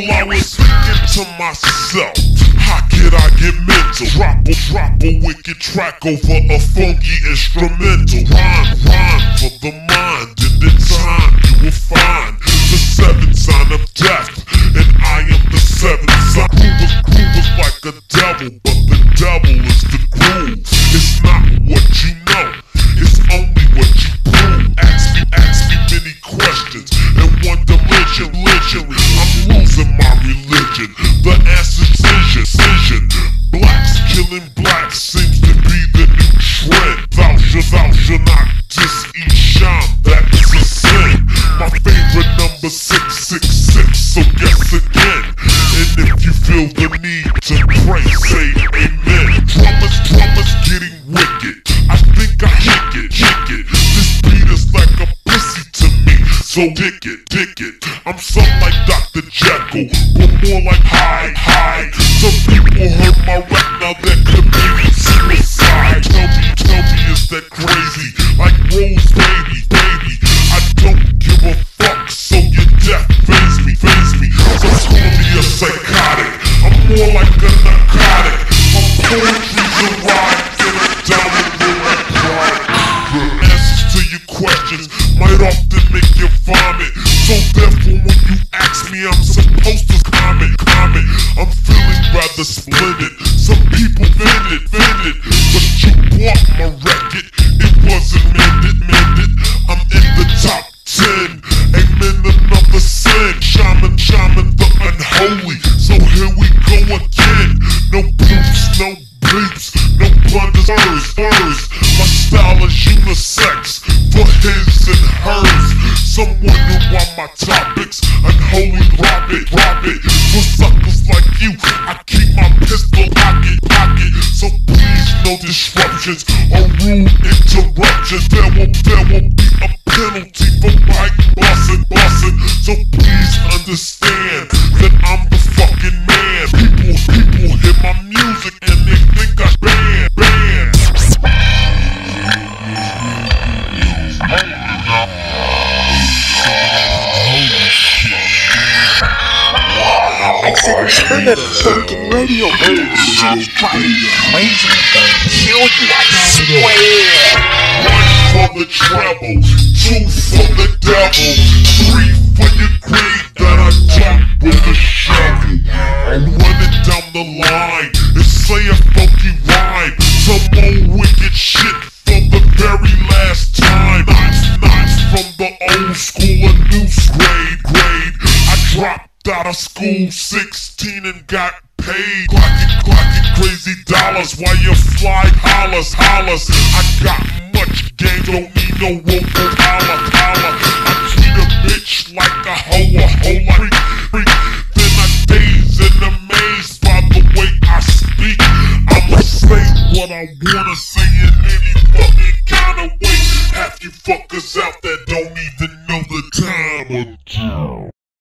till I was speaking to myself. How could I get mental? Drop a wicked track over a funky instrumental. Rhyme for the mind, and in time you will find the seventh sign of death, and I am the seventh sign. Groove is like a devil, but the devil is the groove. It's not what you know, it's only what you prove. Ask me many questions, and one dimension, literally, I'm losing my religion. The answer's decision. Blacks killing blacks seems to be the new trend. Thou shall not diss Isham, that is a sin. My favorite number 666, so guess again. And if you feel the need to pray, say amen. Drummers getting wicked, I think I kick it. This beat is like a pussy to me, so dick it. I'm something like Dr. Jekyll, but more like high. Some people heard my rap, now they're committing suicide. Tell me, is that crazy? Like Rose baby, I don't give a fuck, so your death faze me. So call me a psychotic, I'm more like a narcotic. My poetry's a ride, get it down and roll that pride. The answers to your questions might often make you vomit, so therefore when you ask me, I'm supposed to comment. I'm feeling rather splendid, some people vent it, but you bought my record, it wasn't mended. I'm in the top 10, amen, another sin. Shaman the unholy, so here we go again. No bloops, no bleeps, no blunders. My style is unisex, for his and hers. Some wonder why my topics unholy, rob it. For suckers like you, I keep my pistol pocket. So please, no disruptions or rude interruptions. There won't be a penalty for mic bussin'. So please understand that I'm the fucking man. People hear my music and they think I ban. It's alternative fucking radio. Just fucking crazy. Kill you, I swear. One for the treble, two for the devil, three for your grave that I dump with a shovel. I'm running down the line and say a funky rhyme, some old wicked shit for the very last time. Knives from the old school and new grade. I dropped out of school 16 and got paid. Clocking crazy dollars while you fly hollers. I got much game, don't need no woeful holler. I treat a bitch like a hoe like freak. Then I daze in the maze by the way I speak. I'ma say what I wanna say in any fucking kind of way. Half you fuckers out there don't even know the time of day.